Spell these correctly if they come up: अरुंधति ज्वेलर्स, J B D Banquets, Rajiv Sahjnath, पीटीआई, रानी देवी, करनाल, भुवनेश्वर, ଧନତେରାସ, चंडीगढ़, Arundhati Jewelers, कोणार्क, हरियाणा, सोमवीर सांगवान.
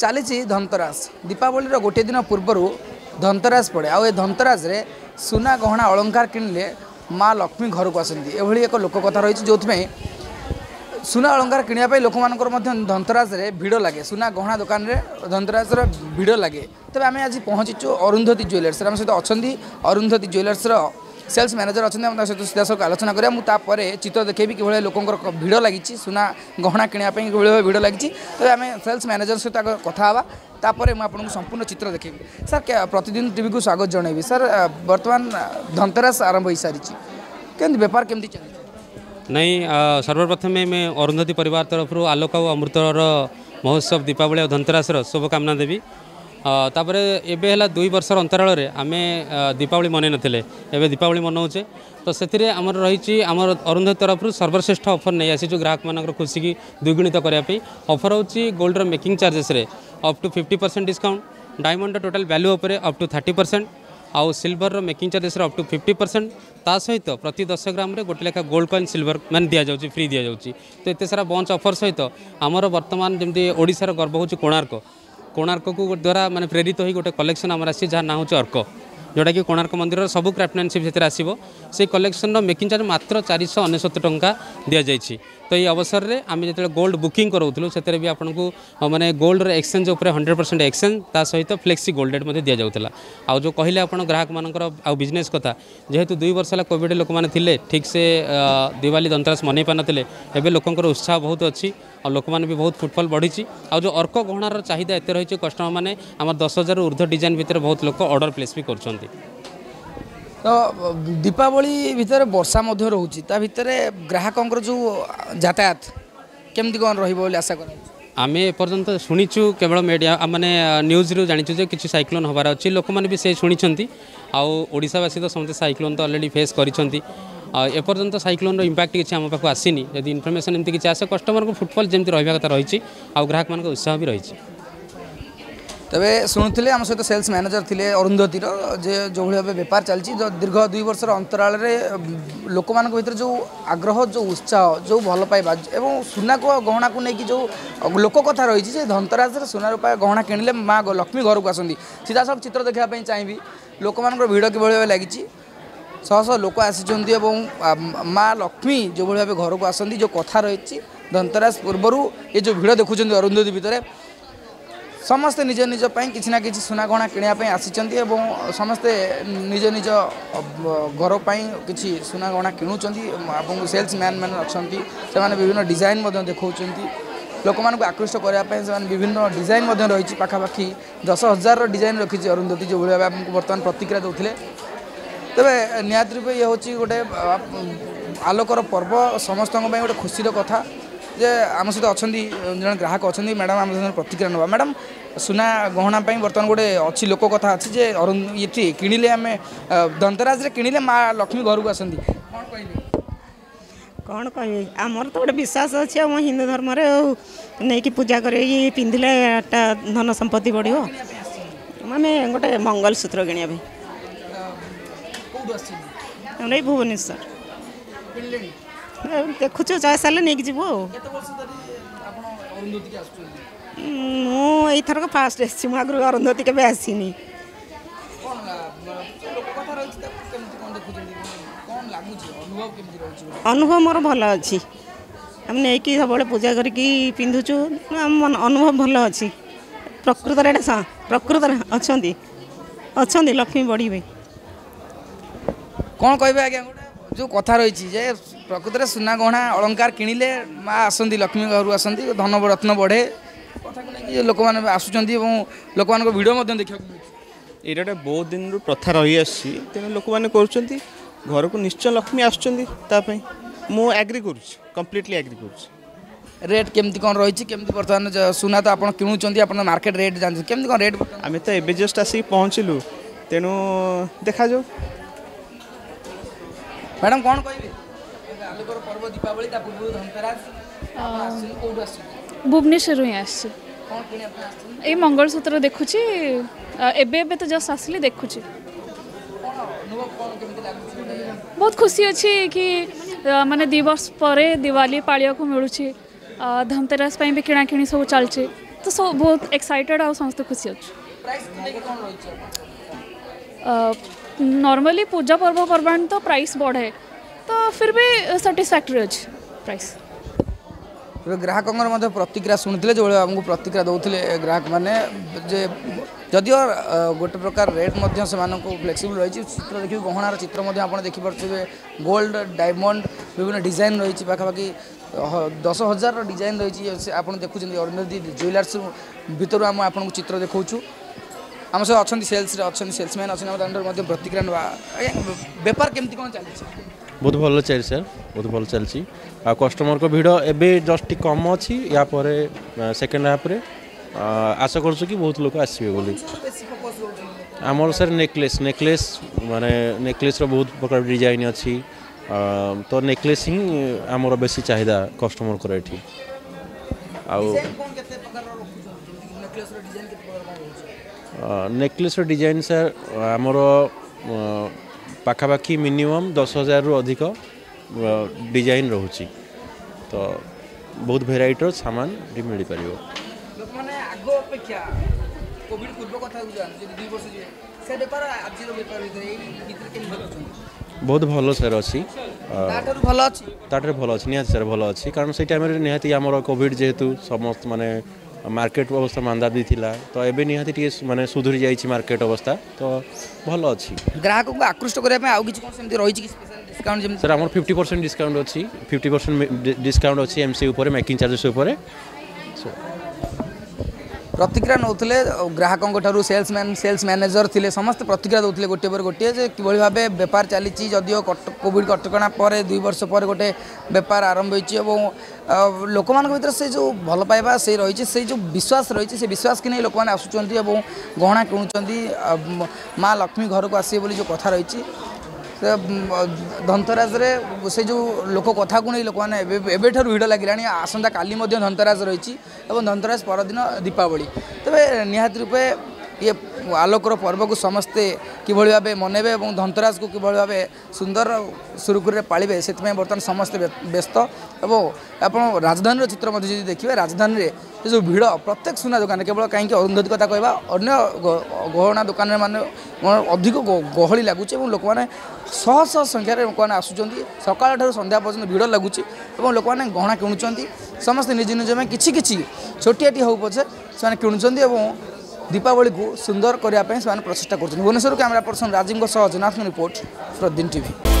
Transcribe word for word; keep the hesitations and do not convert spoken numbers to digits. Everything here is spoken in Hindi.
चली धनतेरस दीपावली गोटे दिन पूर्वर धनतेरस पड़े आ धनतेरस सुना गहना अलंकार किणिले माँ लक्ष्मी घर को आसती एभली एक लोककथा रही जो सुना अलंकार किणापी लोक मान धनतेरस भिड़ लगे सुना गहना दुकान में धनतेरस भिड़ लगे। तेज आम आज पहुँचीचु अरुंधति ज्वेलर्स आम सहित अच्छी अरुंधति ज्वेलर्स सेल्स मैनेजर अच्छा आम सहित सीधा सब आलोचना करापर चित्र देखेबी कि लोक भिड़ लगी सुना गहना किणापी कि भिड़ लगी। तेज आम सेल्स मैनेजर सहित आगे कथा तापर मुझे संपूर्ण चित्र देखेबी। सर प्रतिदिन टीवी को स्वागत जनइबी। सर बर्तमान धनतेरस आरंभ हो सारी के बेपार केमती चल नहीं सर्वप्रथमें मैं अरुंधति परिवार तरफ आलोक और अमृतर महोत्सव दीपावली और धनतेरस शुभकामना देवी। तापर एबे दुई वर्ष अंतराल आम दीपावली मन नथिले एबे दीपावली मनाऊे तो से आमर रही आमर अरुंधति तरफ सर्वश्रेष्ठ ऑफर नहीं आसी ग्राहक मानक खुशी की द्विगुणित करने ऑफर होची गोल्डर मेकिंग चार्जेस रे up to fifty percent discount diamond total value उपर अप टू थर्टी परसेंट आउ सिल्वर रो making charges up to fifty percent ता सहित तो, प्रति दस ग्राम रे गोटे लेखा गोल्ड कॉइन सिल्वर मान दि जाउची फ्री दि जाउची। तो एते सारा बंच ऑफर सहित तो, आमर वर्तमान जेमती ओडिसा गर्व होची कोणार्क कोणार्क को द्वारा माने प्रेरित होई गोटे कलेक्शन आमर आसी जहाँ ना होची अर्क जोटा कि कोणार्क मंदिर सबू क्राफ्टमैनशिप से आसो से कलेक्शन मेकिंग चार्ज मात्र चार सौ अनेशत टंका दि जाइए। तो ये अवसर में आम जो गोल्ड बुकिंग करूँ से भी आपको माने गोल्ड एक्सचेंज उपर हंड्रेड परसेंट एक्सचेंज ता सहित फ्लेक्सी गोल्ड रेट मते दि जाउतला। आ जो कहले आपन ग्राहक मानकर आ बिजनेस कथा जेहेतु दुई वर्ष ला कोविड लोक माने थिले ठीक से दिवाली धनतेरस मनै पानथिले एबे लोकंकर उत्साह बहुत अच्छी और लोक माने भी बहुत फुटफॉल बढ़ी। आ जो अर्क गहणार चाहिदा एते रहिचे कस्टमर माने आम दस हजार ऊर्ध्व डिजाइन भितर बहुत लोक ऑर्डर प्लेस भी कर तो दीपावली भितर वर्षा रोचे ता भितर ग्राहकों जो यातायात केमती कौन रही आशा कर आम एपर्तंत शुणीचु केवल मीडिया मैंने न्यूज रु जाचु जे कि साइक्लोन हबार अच्छी लोक मैंने भी से शुणी आशावासी तो समझे साइक्लोन तो अलरेडी फेस कर एपर्तंत साइक्लोन रो इंपैक्ट किसी आम पाक आसीनी जदि इनफर्मेशन एमती किसी आसे कस्टमर को फुटफॉल जमी रहा कथा रही ग्राहक मान उत्साह भी रही। तबे शुणुले आम सहित सेल्स मैनेजर थे अरुंधतिर जे जो भाव बेपार चलती दीर्घ दुई वर्ष अंतराल लोक मान भर जो आग्रह जो उत्साह जो भल पाइबा एवं सुना को गहना को लेकिन जो लोक कथा रही धनतेरस सुना रूपा गहना किणिले माँ लक्ष्मी घर को आसती सीधा सब चित्र देखापी चाहिए लोक मान भिड़ कि लगी शह शह लोक आसी माँ लक्ष्मी जो भाई भाव घर को आसती जो कथा रही धनतेरस पूर्वर ये जो भिड़ देखुं अरुंधति भितर समस्ते निज निज किसी ना कि सुना गहना किणापी आसी समस्ते निज निज घरपाई कि सुना गहना किणुं सेल्स मैन मैंने अच्छा से विभिन्न डिजाइन देखा लोक मानक आकृष्ट करने से विभिन्न डिजाइन रही पाखापाखि दस हजार डिजाइन रखी अरुंधति जो भाई आमको बर्तमान प्रतिक्रिया देते। तेरे निहाती रूपे ये हूँ गोटे आलोकर पर्व समस्तों गोटे खुशीर कथा जे आम सहित अच्छा जन ग्राहक अच्छा मैडम आम प्रतिक्रिया ना मैडम सुना गहना बर्तमान गोटे अच्छी लोक कथा अच्छी जे ये किणिले आम धनतेरस किणिले माँ लक्ष्मी घर को आसती कौन कहले कौन कह आमर तो गोटे विश्वास अच्छे आम हिंदू धर्म नहीं पूजा कर पिंधिले धन संपत्ति बढ़ मैंने गोटे मंगलसूत्र कि नहीं भुवनेश्वर देखु चाय सारे नहीं जीव मुथरक फास्ट आगु अरुंधति के आसनी अनुभव मोर भल अच्छी आम नहीं सब पूजा करके पिंधुचु अनुभव भल अच्छी प्रकृत प्रकृत अच्छा अच्छा लक्ष्मी बढ़े कौन कह जो कथा रही जे प्रकृत में सुना गहना अलंकार किणिले माँ आसती लक्ष्मी घर आसती धन रत्न बढ़े कथा को लोक मैंने आसुँच लोक मान भिड़ देखा ये गोटे बहुत दिन प्रथा रही आसी तेना लोक मैंने कर निश्चय लक्ष्मी आसुँच मु एग्री करम्प्लीटली एग्री कर रेट केमती कौन रही बर्तमान सुना तो आप किणुँच आप मार्केट रेट जानते केमती कौन रेट आम तो एवं जस्ट आसिक पहुँचलु तेणु देखा जाऊ। मैडम कौन पर्व दीपावली धनतेरस भुवनेश्वर ही आई मंगलसूत्र देखुची एबे तो जस्ट आसली देखुची बहुत खुशी अच्छी कि माने दि वर्ष पर दिवाली पाळिया को मिलूची धनतेरस भी किणाकिणी सब चलची तो सब बहुत एक्साइटेड आ समस्त खुशी अच्छे। नॉर्मली पूजा पर्वपर्वाणी तो प्राइस बढ़े तो फिर भी सैटिस्फैक्टरी अच्छे प्राइस। ग्राहकों प्रतिक्रिया शुणुते जो आमको प्रतिक्रिया दौले ग्राहक मैंने जदिव गोटे प्रकार रेट से फ्लेक्सिबल रही चित्र देखिए गहणार चित्र आप देखिपे गोल्ड डायमंड विभिन्न डिजाइन रही पाखापाखि दस हजार डिजाइन रही आप देखुं अरुंधति ज्वेलर्स भितर आम आपको चित्र देखु आम सब अच्छा सेल्स अच्छा सेल्समैन अच्छे प्रतिक्रिया बेपार केमती कौन चलती बहुत भल चल सर बहुत भल चलती आ कस्टमर को भीड़ एवं जस्ट कम अच्छी या सेकेंड हाफ रे आशा कर बहुत लोग आसवे बोली आमर सर नेकलेस नेकलेस माने नेकलेस बहुत प्रकार डिजाइन अच्छी तो नेकलेस ही आमर बेसी चाहिदा कस्टमर को ये नेकलेस डिजाइन सर आमर पाखापाखि मिनिमम दस हजार रु अधिक डिजाइन रोचे तो बहुत भेराइटर सामान मिल पार बहुत भल सर अच्छी ताठर भल अच्छी निहाती सर भल अच्छी कारण से टाइम निहाती आमर कोविड जेहेतु समस्त माने मार्केट अवस्था मांदा भी थिला तो एबे निहाती टी माने सुधुरी जाईची मार्केट अवस्था तो भल अच्छी। ग्राहक को आकृष्ट करे पे आउ किछ कोन सेमती रही छि स्पेशल डिस्काउंट जेम सर हमर पचास परसेंट डिस्काउंट अछि पचास परसेंट डिस्काउंट अछि एमसी ऊपर मेकिंग चार्जेस ऊपर प्रतिक्रिया नौले ग्राहकों ठार् सेल्समैन सेल्स मैनेजर थे समस्त प्रतिक्रिया दौले गोटे पर गोटे किभली भाव बेपार चली जदिव कोविड कटकणा पर दुई वर्ष पर गोटे बेपार आरंभ हो लोक भर से जो भल पाइबा से रही से जो विश्वास रही से विश्वास की नहीं लोक मैंने आसुँच गहना किणुं माँ लक्ष्मी घर को आसवे बोली जो कथा रही धनतेरस से जो लोक कथा को नहीं लोक मैंने एवं भिड़ लगे आसंता काली धनतेरस रही धनतेरस परदिन दीपावली तबे निहाती रूपे ये आलोकर पर्व को समस्ते किभली भाव मनेबे और धनतेरस को किभली भाव सुंदर सुरुकुरे पालिबे से बर्तमान समस्ते व्यस्त और आप राजधानी चित्र देखिए राजधानी में जो भिड़ प्रत्येक सुना दुकान केवल कहीं अरुंधति कथा कहवा अन्य गहना दुकान मान अधिक गहली लगुच लोक मैंने शह शह संख्यार लोक मैंने आसुँच सकाल ठार संध्या पर्यटन भिड़ लगुच लोक मैंने गहना किणुंट समस्ते निज निज में किसी किसी छोटियाटी हो पछे से किणुंट दीपावली को सुंदर करने से प्रचेषा कर। भुवनेश्वर camera person Rajiv Sahajnath report प्रतीदिन TV.